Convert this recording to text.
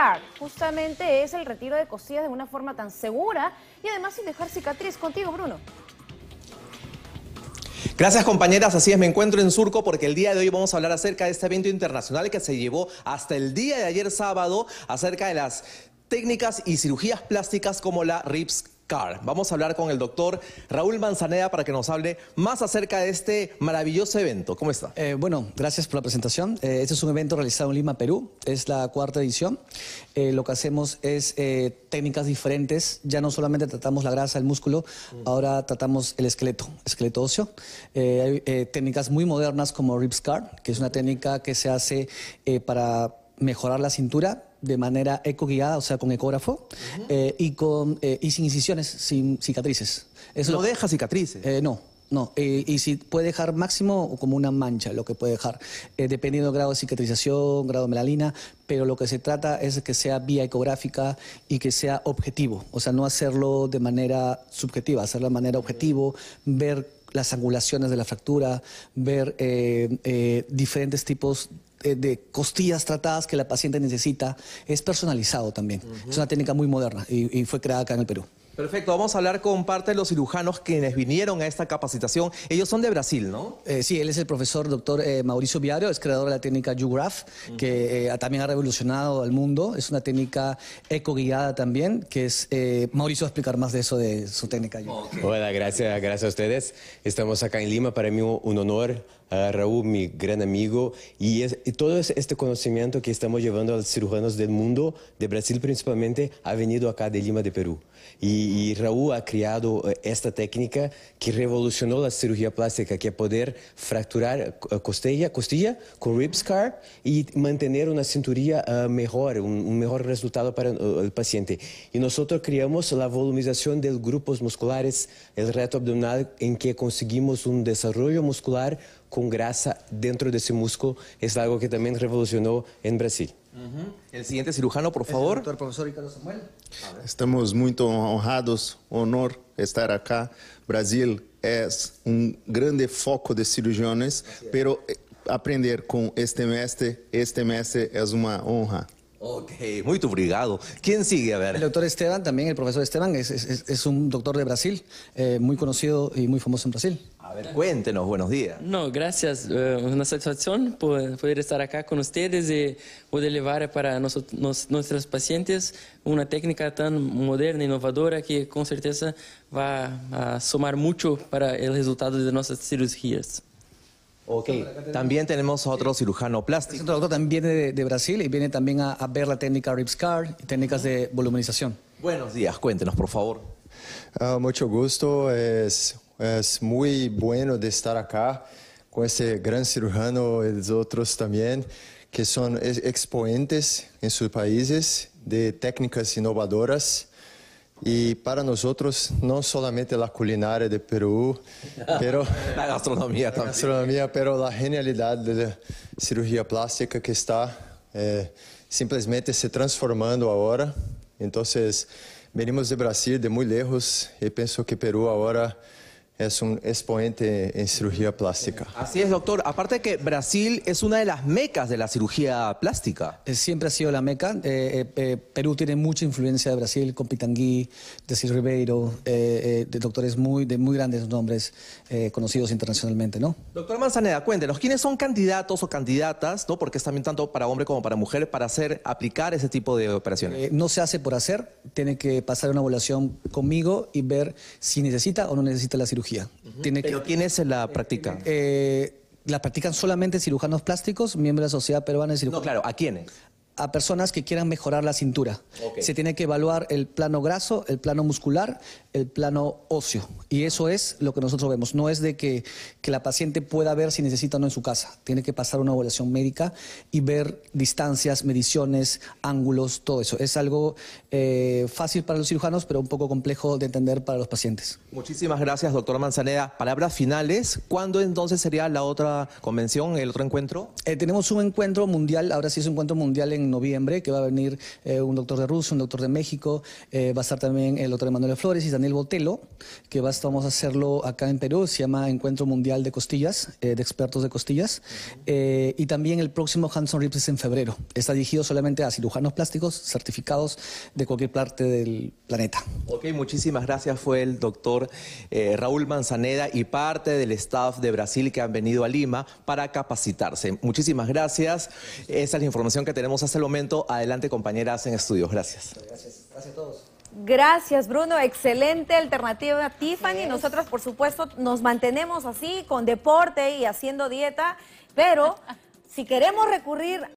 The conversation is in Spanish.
RibScar. Justamente es el retiro de costillas de una forma tan segura y además sin dejar cicatriz. Contigo, Bruno. Gracias, compañeras, así es, me encuentro en Surco porque el día de hoy vamos a hablar acerca de este evento internacional que se llevó hasta el día de ayer sábado acerca de las técnicas y cirugías plásticas como la RibScar. Vamos a hablar con el doctor Raúl Manzaneda para que nos hable más acerca de este maravilloso evento. ¿Cómo está? Bueno, gracias por la presentación. Este es un evento realizado en Lima, Perú. Es la 4ª edición. Lo que hacemos es técnicas diferentes. Ya no solamente tratamos la grasa, el músculo, ahora tratamos el esqueleto óseo. Hay técnicas muy modernas como RibScar, que es una técnica que se hace para mejorar la cintura de manera ecoguiada, o sea, con ecógrafo, y sin incisiones, sin cicatrices. Eso ¿no deja cicatrices? No. Y si puede dejar máximo como una mancha, lo que puede dejar, dependiendo del grado de cicatrización, grado de melanina, pero lo que se trata es que sea vía ecográfica y que sea objetivo, o sea, no hacerlo de manera subjetiva, hacerlo de manera objetivo, ver las angulaciones de la fractura, ver diferentes tipos de costillas tratadas que la paciente necesita. Es personalizado también. Es una técnica muy moderna y fue creada acá en el Perú. Perfecto, vamos a hablar con parte de los cirujanos quienes vinieron a esta capacitación. Ellos son de Brasil, ¿no? Sí, él es el profesor doctor Mauricio Viaro, es creador de la técnica UGRAF, que también ha revolucionado al mundo. Es una técnica ecoguiada también, que es... Mauricio va a explicar más de eso, de su técnica. Okay. Hola, gracias a ustedes. Estamos acá en Lima, para mí un honor. Raúl, mi gran amigo, y todo este conocimiento que estamos llevando a los cirujanos del mundo, de Brasil principalmente, ha venido acá de Lima, de Perú. Y Raúl ha creado esta técnica que revolucionó la cirugía plástica, que es poder fracturar costilla con RibScar y mantener una cinturilla mejor, un mejor resultado para el paciente. Y nosotros creamos la volumización de grupos musculares, el reto abdominal, en que conseguimos un desarrollo muscular con grasa dentro de ese músculo. Es algo que también revolucionó en Brasil. El siguiente cirujano, por favor. El doctor profesor Ricardo Samuel. Estamos muy honrados, honor estar acá. Brasil es un grande foco de cirujanos, pero aprender con este mestre es una honra. Ok, muy obrigado. ¿Quién sigue? A ver. El doctor Esteban, también el profesor Esteban, es un doctor de Brasil, muy conocido y muy famoso en Brasil. A ver, cuéntenos, buenos días. No, gracias, una satisfacción por poder estar acá con ustedes y poder llevar para nuestros pacientes una técnica tan moderna, innovadora, que con certeza va a sumar mucho para el resultado de nuestras cirugías. Ok, también tenemos otro cirujano plástico. Otro doctor también viene de Brasil y viene también a ver la técnica RibScar y técnicas de voluminización. Buenos días, cuéntenos por favor. Mucho gusto, es muy bueno de estar acá con este gran cirujano y los otros también, que son exponentes en sus países de técnicas innovadoras. Y para nosotros, no solamente la culinaria de Perú, pero la gastronomía también. La gastronomía, pero la genialidad de la cirugía plástica que está simplemente se transformando ahora. Entonces, venimos de Brasil, de muy lejos, y pienso que Perú ahora es un exponente en cirugía plástica. Así es, doctor. Aparte que Brasil es una de las mecas de la cirugía plástica. Siempre ha sido la meca. Perú tiene mucha influencia de Brasil, con Pitangui, de Silveiro Ribeiro, de doctores de muy grandes nombres conocidos internacionalmente, ¿no? Doctor Manzaneda, cuéntenos, ¿quiénes son candidatos o candidatas, ¿no? Porque es también tanto para hombre como para mujer, para aplicar ese tipo de operaciones? No se hace por hacer. Tiene que pasar una evaluación conmigo y ver si necesita o no necesita la cirugía. ¿Pero quiénes la practican? La practican solamente cirujanos plásticos, miembros de la Sociedad Peruana de Cirujanos. No, claro, ¿a quiénes? A personas que quieran mejorar la cintura. Okay. Se tiene que evaluar el plano graso, el plano muscular, el plano óseo. Y eso es lo que nosotros vemos. No es de que la paciente pueda ver si necesita o no en su casa. Tiene que pasar una evaluación médica y ver distancias, mediciones, ángulos, todo eso. Es algo fácil para los cirujanos, pero un poco complejo de entender para los pacientes. Muchísimas gracias, doctor Manzaneda. Palabras finales. ¿Cuándo entonces sería la otra convención, el otro encuentro? Tenemos un encuentro mundial, ahora sí es un encuentro mundial en en noviembre, que va a venir un doctor de Rusia, un doctor de México, va a estar también el doctor Manuel Flores y Daniel Botelo, que vamos a hacerlo acá en Perú, se llama Encuentro Mundial de Costillas, de expertos de costillas, y también el próximo Hanson Rips en febrero. Está dirigido solamente a cirujanos plásticos certificados de cualquier parte del planeta. Ok, muchísimas gracias. Fue el doctor Raúl Manzaneda y parte del staff de Brasil que han venido a Lima para capacitarse. Muchísimas gracias. Esa es la información que tenemos hasta el momento. Adelante, compañeras en estudios. Gracias. Gracias. Gracias a todos. Gracias, Bruno. Excelente alternativa, Tiffany. Nosotros, por supuesto, nos mantenemos así, con deporte y haciendo dieta, pero si queremos recurrir